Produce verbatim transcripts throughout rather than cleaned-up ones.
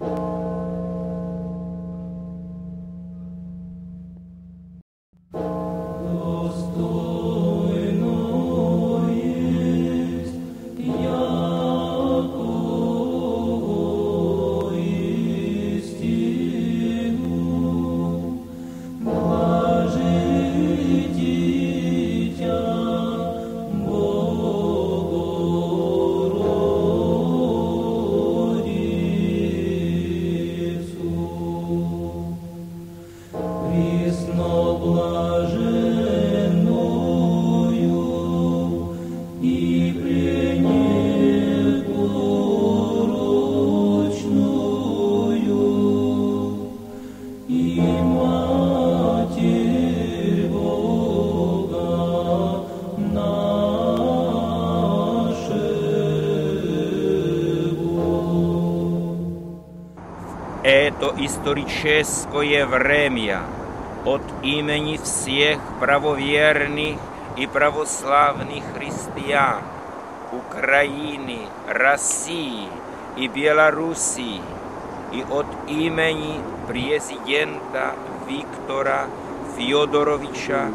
Это историческое время от имени всех правоверных и православных христиан Украины, России и Белоруссии и от имени президента Виктора Федоровича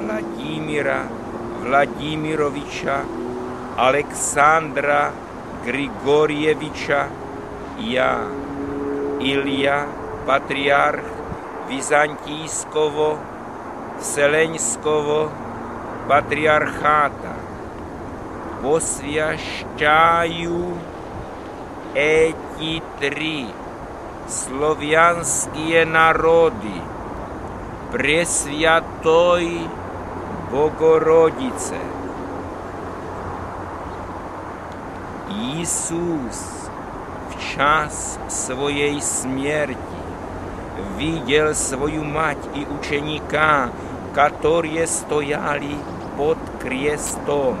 Владимира Владимировича Александра Григорьевича я, Elija Patriarch Byzantijskovo, Vseleňskovo patriarcháta, posvěšťají эти три slovanské národy Presvjaté Bogorodice. Иисус в час своей смерти видел свою мать и ученика, которые стояли под крестом.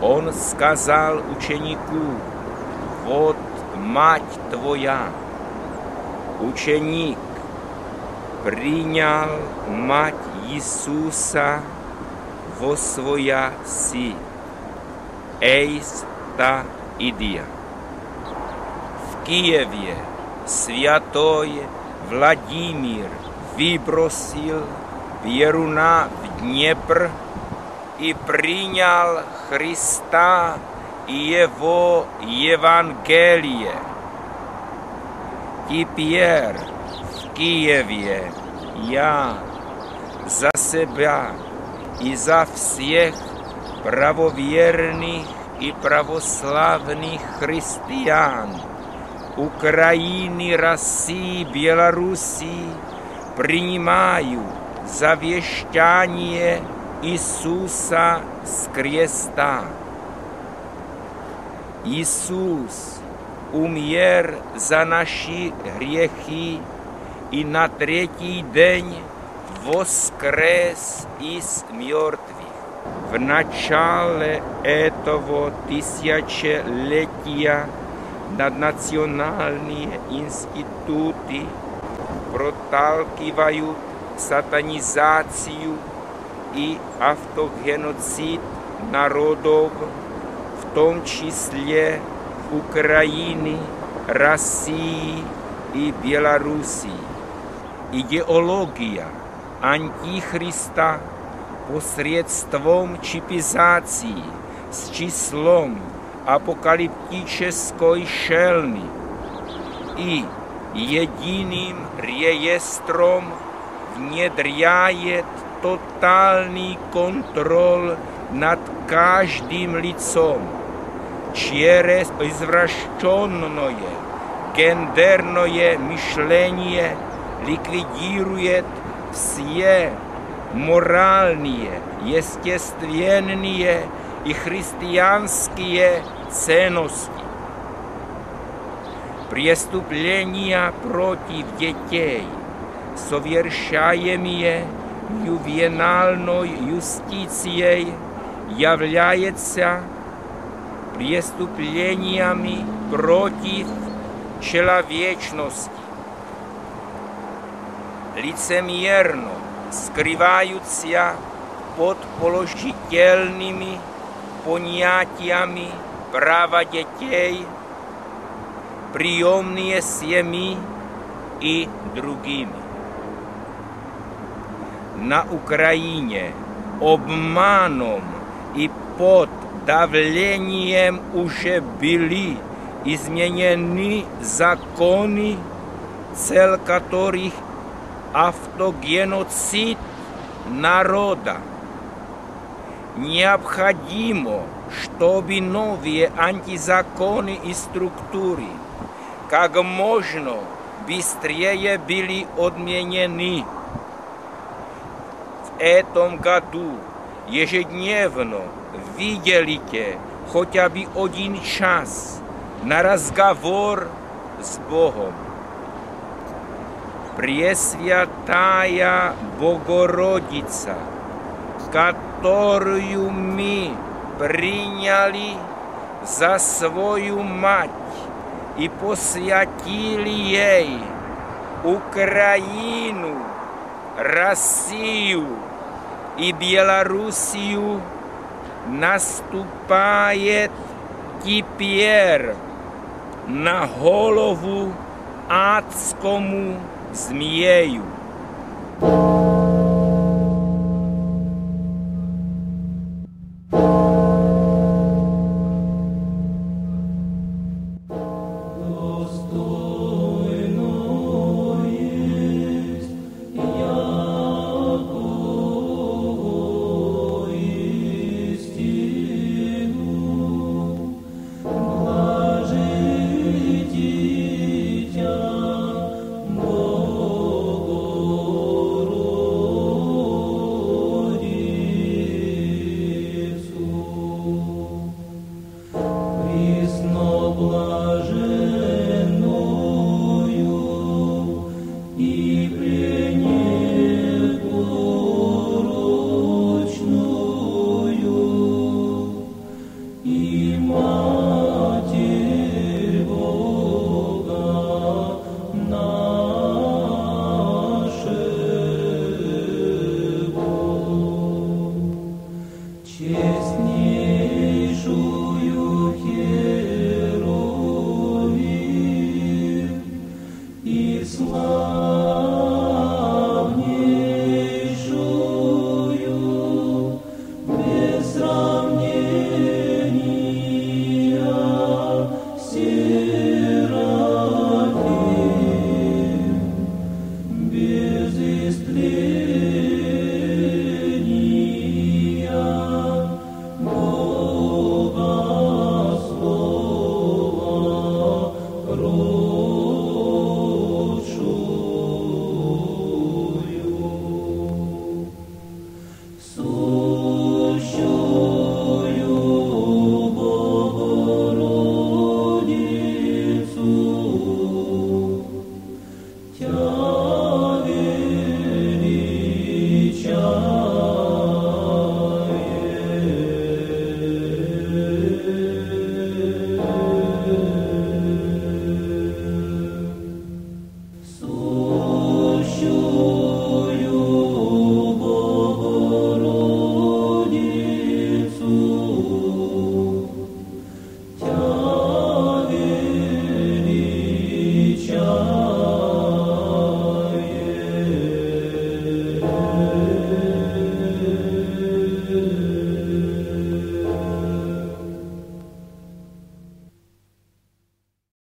Он сказал ученику: «Вот мать твоя». Ученик принял мать Иисуса во свояси. Эйста идия. В Киеве святой Владимир выбросил Перуна в Днепр и принял Христа и его Евангелие. Теперь в Киеве я за себя и за всех правоверных и православных христиан Украины, России, Белоруссии принимаю завещание Иисуса с креста. Иисус умер за наши грехи и на третий день воскрес из мертвых. В начале этого тысячелетия наднациональные институты проталкивают сатанизацию и автогеноцид народов, в том числе Украины, России и Белоруссии. Идеология антихриста посредством чипизации с числом апокалиптической шельмы и единым реестром внедряет тотальный контроль над каждым лицом через извращенное гендерное мышление, ликвидирует все моральные, естественные и христианские ценности. Преступления против детей, совершаемые ювенальной юстицией, являются преступлениями против человечности. Лицемерно скрываются под положительными понятиями права детей, приемные семьи и другими. На Украине обманом и под давлением уже были изменены законы, цель которых автогеноцид народа. Необходимо, чтобы новые антизаконы и структуры как можно быстрее были отменены. В этом году ежедневно выделите хотя бы один час на разговор с Богом. Пресвятая Богородица, которую мы приняли за свою мать и посвятили ей Украину, Россию и Белоруссию, наступает теперь на голову адскому змею.